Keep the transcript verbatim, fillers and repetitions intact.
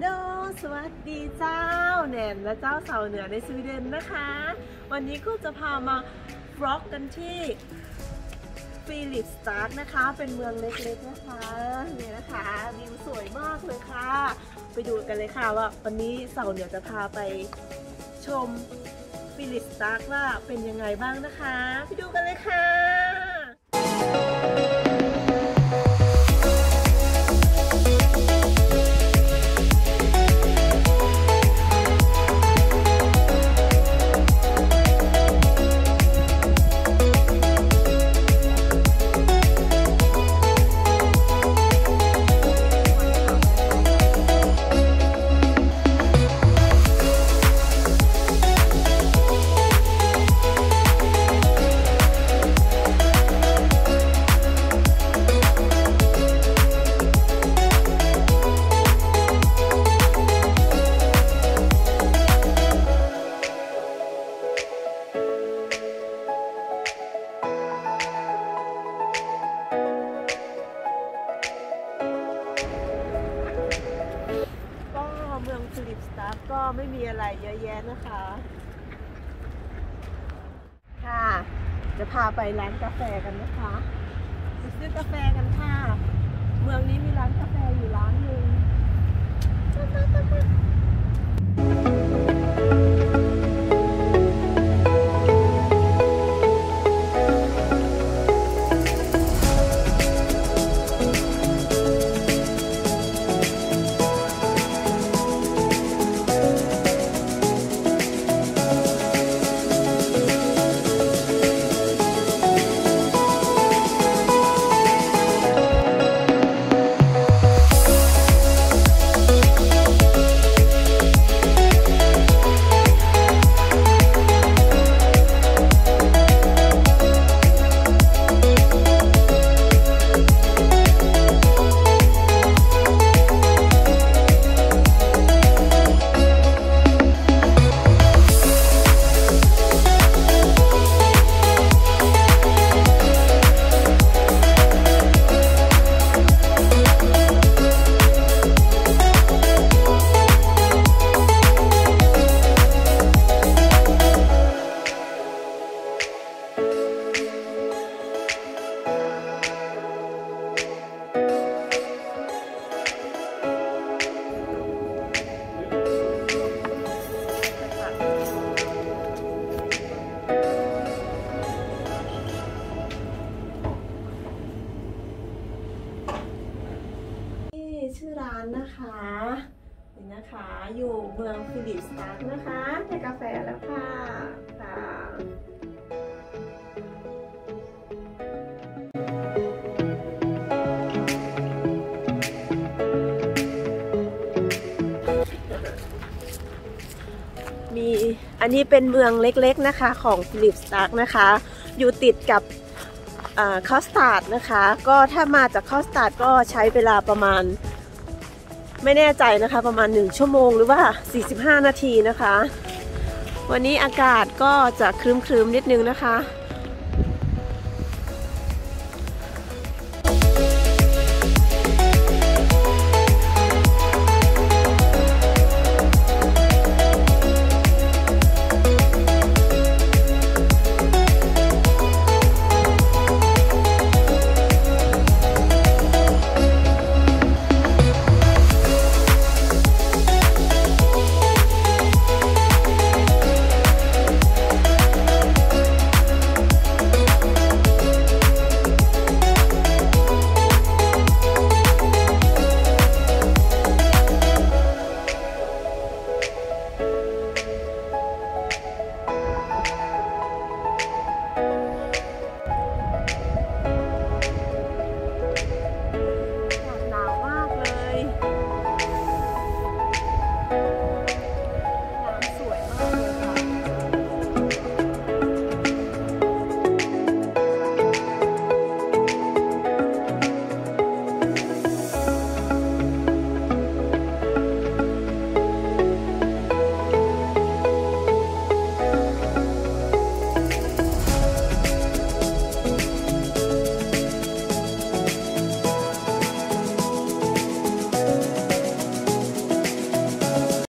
โดสวัสดีเจ้าแหนมและเจ้าสาวเหนือในสวีเดนนะคะวันนี้ก็จะพามาฟล็อกกันที่ฟิลิปสตาร์นะคะเป็นเมืองเล็กๆนะคะนี่นะคะวิวสวยมากเลยค่ะไปดูกันเลยค่ะว่าวันนี้สาวเหนือจะพาไปชมฟิลิปสตาร์ว่าเป็นยังไงบ้างนะคะไปดูกันเลยค่ะฟิลิปสตาร์ก็ไม่มีอะไรเยอะแยะนะคะค่ะจะพาไปร้านกาแฟกันนะคะไปซื้อกาแฟกันค่ะเมืองนี้มีร้านกาแฟอยู่ร้านหนึ่งชื่อร้านนะคะนี่นะคะอยู่เมืองฟิลิปสตาร์นะคะได้กาแฟแล้วค่ะค่ะมีอันนี้เป็นเมืองเล็กๆนะคะของฟิลิปสตาร์นะคะอยู่ติดกับคอสตาร์ดนะคะก็ถ้ามาจากคอสตาร์ดก็ใช้เวลาประมาณไม่แน่ใจนะคะประมาณหนึ่งชั่วโมงหรือว่าสี่สิบห้านาทีนะคะวันนี้อากาศก็จะครึ้มๆนิดนึงนะคะ